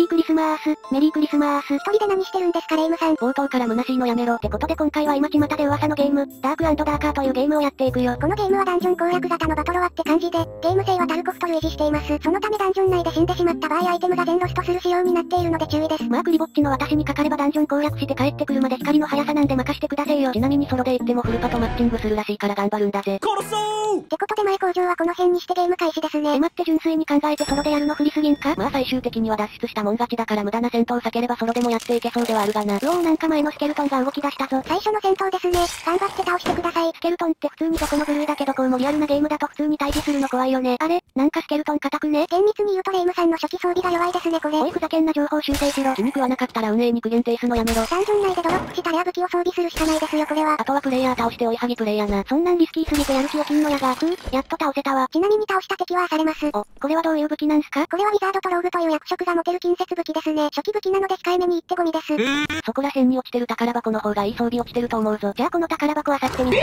リークリスマース、メリークリスマース。一人で何してるんですかレイムさん。冒頭から虚しいのやめろってことで、今回は今巷で噂のゲーム、ダーク&ダーカーというゲームをやっていくよ。このゲームはダンジョン攻略型のバトロワって感じで、ゲーム性はタルコフと類似しています。そのためダンジョン内で死んでしまった場合アイテムが全ロストする仕様になっているので注意です。マークリボッチの私にかかればダンジョン攻略して帰ってくるまで光の速さなんで任してくださいよ。ちなみにソロで行ってもフルパとマッチングするらしいから頑張るんだぜ。殺そうってことで前工場はこの辺にしてゲーム開始ですね。待って、純粋に考えてソロでやるの振りすぎんか。まあ最終的には脱出したもん勝ちだから、無駄な戦闘を避ければソロでもやっていけそうではあるがな。うおー、なんか前のスケルトンが動き出したぞ。最初の戦闘ですね。頑張って倒してください。スケルトンって普通にどこもブルーだけど、こうもリアルなゲームだと普通に対峙するの怖いよね。あれ、なんかスケルトン硬くね。厳密に言うとレイムさんの初期装備が弱いですねこれ。おい、ふざけんな、情報修正しろ。気に食わなかったら運営に苦言呈すのやめろ。ダンジョン内でドロップしたレア武器を装備するしかないですよこれは。あとはプレイヤー倒して追いはぎプレイヤーな。そんなんリスキーすぎてやる気を切んのやが。やっと倒せたわ。ちなみに倒した敵はされます。お、これはどういう武器なんすか。これはウィザードとローグという役職が持てる近接武器ですね。初期武器なので控えめに言ってゴミです。そこら辺に落ちてる宝箱の方がいい装備落ちてると思うぞ。じゃあこの宝箱漁ってみる。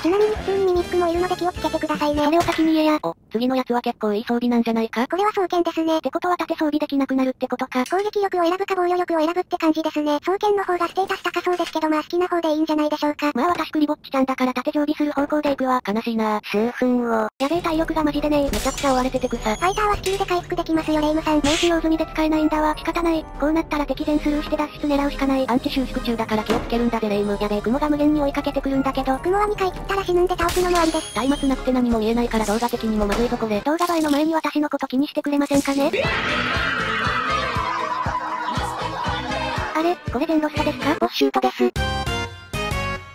ちなみに普通にミミックもいるので気をつけてくださいね。それを先に言えや。お、次のやつは結構いい装備なんじゃないか。これは双剣ですね。ってことは盾装備できなくなるってことか。攻撃力を選ぶか防御力を選ぶって感じですね。双剣の方がステータス高そうですけど、まあ好きな方でいいんじゃないでしょうか。まあ私クリぼっちちゃんだから盾常備する方向でいくわ。悲しいなぁ。数分を。やべえ、体力がマジでねえ。めちゃくちゃ追われててくさ。ファイターはスキルで回復できますよレイムさん。もう使用済みで使えないんだわ。仕方ない。こうなったら敵全スルーして脱出狙うしかない。アンチ収縮中だから気をつけるんだぜレイム。やべえ、雲が無限に追いかけてくるんだけど。雲は2回切ったら死ぬんで倒すのもありです。松明なくて何も見えないから動画的にもまずいぞこれ。動画映えの前に私のこと気にしてくれませんかね。あれ、これ全ロストですか。ボッシュートです。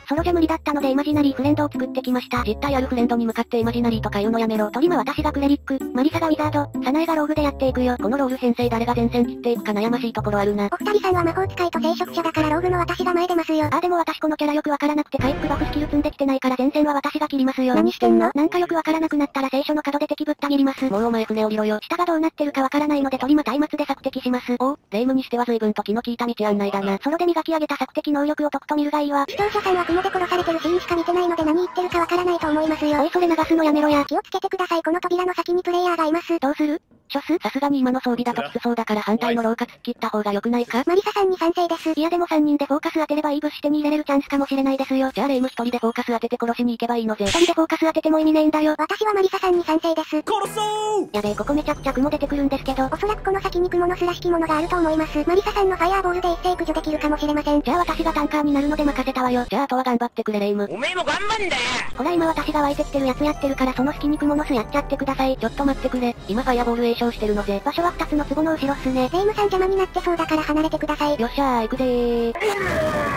ソロじゃ無理だったのでイマジナリーフレンドを作ってきました。実体あるフレンドに向かってイマジナリーとか言うのやめろ。トリマ私がクレリック、マリサがウィザード、サナエがローグでやっていくよ。このロール編成誰が前線切っていくか悩ましいところあるな。お二人さんは魔法使いと聖職者だからローグの私が前出ますよ。あ、でも私このキャラよくわからなくて回復バフスキル積んできてないから前線は私が切りますよ。何してんの。なんかよくわからなくなったら聖書の角で敵ぶった切ります。もうお前船降りろよ。下がどうなってるかわからないのでトリマ松明で索敵します。お、レイムにしては随分と気の利いた道案内だな。ソロで磨き上げた索敵能力をとくと見るがいいわ。視聴者さんは雲で殺されてるシーンしか見てないので何言ってるかわからないと思いますよ。おい、それ流すのやめろや。気をつけてください。この扉の先にプレイヤーがいます。どうする。ショス。さすがに今の装備だときつそうだから反対の廊下突っ切った方が良くないか。マリサさんに賛成です。いやでも3人でフォーカス当てればいい物資手に入れれるチャンスかもしれないですよ。じゃあレイム1人でフォーカス当てて殺しに行けばいいのぜ。2人でフォーカス当てても意味ねえんだよ。私はマリサさんに賛成です。殺そう。やべえ、ここめちゃくちゃ雲出てくるんですけど、おそらくこの先に雲の巣らしきものがあると思います。マリサさんのファイアーボールで一斉駆除できるかもしれません。じゃあ私がタンカーになるので任せたわよ。じゃああとは頑張ってくれレイム。おめえも頑張んだよ。ほら今私が湧いてきてるやつやってるから、その隙に雲の巣やっちゃってください。ちょっと待ってくれ。今ファイアボール詠唱してるので。場所は2つの壺の後ろっすね。レイムさん邪魔になってそうだから離れてください。よっしゃー行くぜー。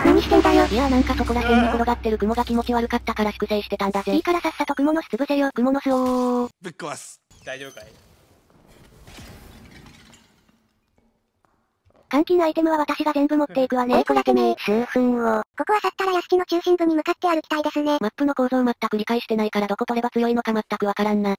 何してんだよ。いやーなんかそこら辺に転がってる雲が気持ち悪かったから粛清してたんだぜ。いいからさっさと雲の巣潰せよ。雲の巣をーぶっ壊す。大丈夫かい。監禁アイテムは私が全部持っていくわね。これてめえ。数分を。ここは去ったら屋敷の中心部に向かって歩きたいですね。マップの構造全く理解してないからどこ取れば強いのか全くわからんな。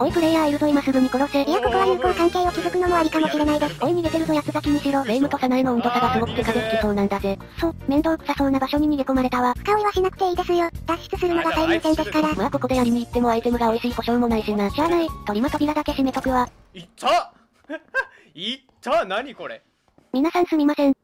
おいプレイヤーいるぞ今すぐに殺せ。いやここは友好関係を築くのもありかもしれないです。おい逃げてるぞ奴が気にしろ。レイムとサナエの温度差がすごくて風吹きそうなんだぜ。そう、面倒くさそうな場所に逃げ込まれたわ。深追いはしなくていいですよ。脱出するのが最優先ですから。まあここでやりに行ってもアイテムが美味しい保証もないしな。しゃあない、トリマ扉だけ閉めとくわ。いったいった何これ。皆さんすみません。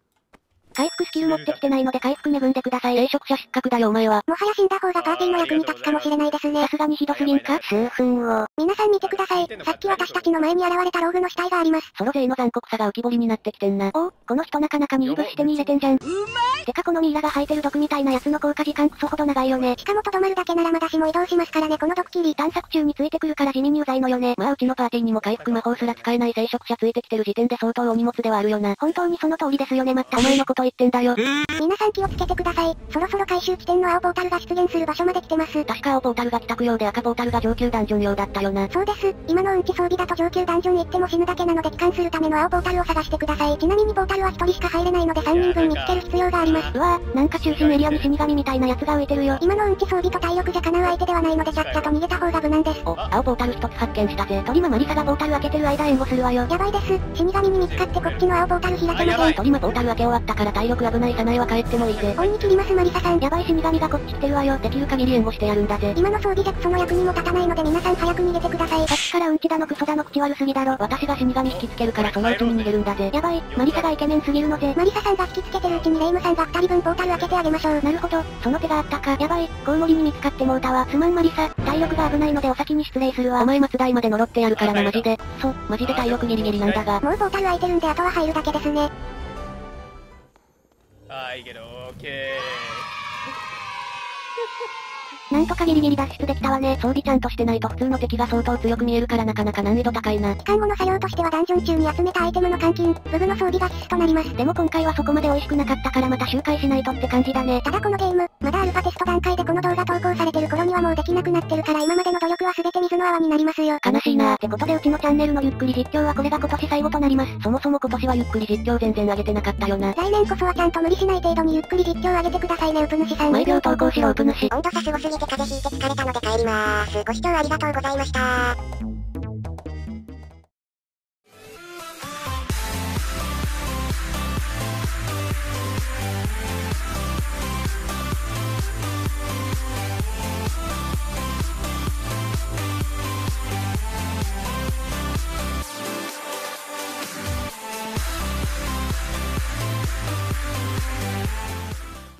回復スキル持ってきてないので回復恵んでください。霊食者失格だよお前は。もはや死んだ方がパーティーの役に立つかもしれないですね。さすがにひどすぎんか。数分を。皆さん見てください。さっき私たちの前に現れたローグの死体があります。ソロ勢の残酷さが浮き彫りになってきてんな。おお、この人なかなかにいい物資手に入れてんじゃん。うまい。てかこのミイラが吐いてる毒みたいなやつの効果時間クソほど長いよね。しかもとどまるだけならまだしも移動しますからね。この毒切り探索中についてくるから地味にうざいのよね。まあうちのパーティーにも回復魔法すら使えない聖食者ついてきてる時点で相当お荷物ではあるよな。本当にその通りですよね。まったお前のこと言ってんだよ。皆さん気をつけてください。そろそろ回収地点の青ポータルが出現する場所まで来てます。確か青ポータルが帰宅用で赤ポータルが上級ダンジョン用だったよな。そうです。今の運気装備だと上級ダンジョン行っても死ぬだけなので帰還するための青ポータルを探してください。ちなみにポータルは1人しか入れないので3人分見つける必要があります。うわぁ、なんか中心エリアに死神みたいなやつが浮いてるよ。今の運気装備と体力じゃかなう相手ではないのでちゃっちゃと逃げた方が無難です。お、青ポータル1つ発見したぜ。トリママリサがポータル開けてる間援護するわよ。やばいです。死神に見つかってこっちの青ポータル開けません。トリマポータル開け終わったから体力危ない。サナエは帰ってもいいぜ。おいに切りますマリサさん。やばい死神がこっち来てるわよ。できる限り援護してやるんだぜ。今の装備じゃクソの役にも立たないので皆さん早く逃げてください。さっきからうんちだのクソだの口悪すぎだろ。私が死神引きつけるからそのうちに逃げるんだぜ。やばい、マリサがイケメンすぎるのぜ。マリサさんが引きつけてるうちにレイムさんが2人分ポータル開けてあげましょう。なるほど、その手があったか。やばい、コウモリに見つかってもうたわ。すまんマリサ、体力が危ないのでお先に失礼するわ。お前松代まで呪ってやるからなマジで。マジで体力ギリギリなんだが。もうポータル開いてるんであとは入るだけですね。はいけど、オッケー。なんとかギリギリ脱出できたわね。装備ちゃんとしてないと普通の敵が相当強く見えるからなかなか難易度高いな。帰還後の作業としてはダンジョン中に集めたアイテムの換金、ブブの装備が必須となります。でも今回はそこまで美味しくなかったからまた周回しないとって感じだね。ただこのゲーム、まだアルファテスト段階でこの動画投稿されてる頃にはもうできなくなってるから今までの努力は全て水の泡になりますよ。悲しいな。ってことでうちのチャンネルのゆっくり実況はこれが今年最後となります。そもそも今年はゆっくり実況全然上げてなかったよな。来年こそはちゃんと無理しない程度にゆっくり実況上げてくださいねウプ主さん。毎秒投稿しろウプ主。温度差すごすぎて風邪ひいて疲れたので帰りまーす。ご視聴ありがとうございました。